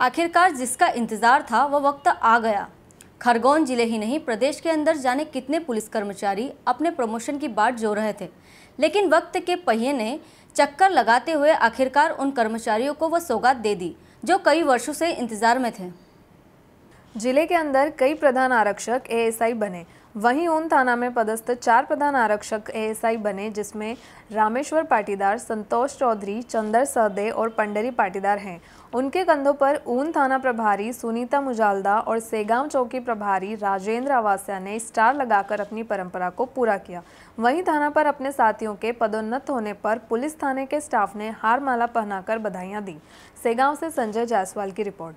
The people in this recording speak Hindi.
आखिरकार जिसका इंतजार था वह वक्त आ गया। खरगोन जिले ही नहीं प्रदेश के अंदर जाने कितने पुलिस कर्मचारी अपने प्रमोशन की बाट जो रहे थे, लेकिन वक्त के पहिए ने चक्कर लगाते हुए आखिरकार उन कर्मचारियों को वह सौगात दे दी जो कई वर्षों से इंतजार में थे। जिले के अंदर कई प्रधान आरक्षक एएसआई बने, वहीं उन थाना में पदस्थ 4 प्रधान आरक्षक एएसआई बने, जिसमें रामेश्वर पाटीदार, संतोष चौधरी, चंद्र सहदे और पंडरी पाटीदार हैं। उनके कंधों पर ऊन थाना प्रभारी सुनीता मुजालदा और सेगांव चौकी प्रभारी राजेंद्र आवासिया ने स्टार लगाकर अपनी परंपरा को पूरा किया। वहीं थाना पर अपने साथियों के पदोन्नत होने पर पुलिस थाने के स्टाफ ने हार माला पहनाकर बधाइयाँ दी। सेगांव से संजय जायसवाल की रिपोर्ट।